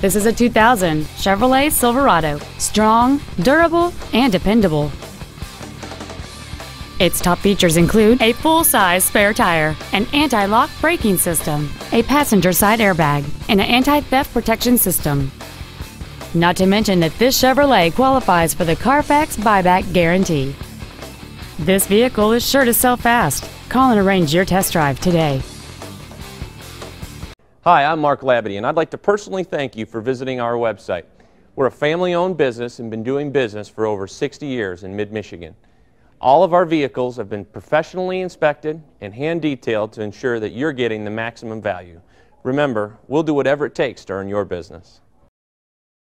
This is a 2000 Chevrolet Silverado, strong, durable, and dependable. Its top features include a full-size spare tire, an anti-lock braking system, a passenger side airbag, and an anti-theft protection system. Not to mention that this Chevrolet qualifies for the Carfax buyback guarantee. This vehicle is sure to sell fast. Call and arrange your test drive today. Hi, I'm Mark Labadie, and I'd like to personally thank you for visiting our website. We're a family-owned business and been doing business for over 60 years in mid-Michigan. All of our vehicles have been professionally inspected and hand-detailed to ensure that you're getting the maximum value. Remember, we'll do whatever it takes to earn your business.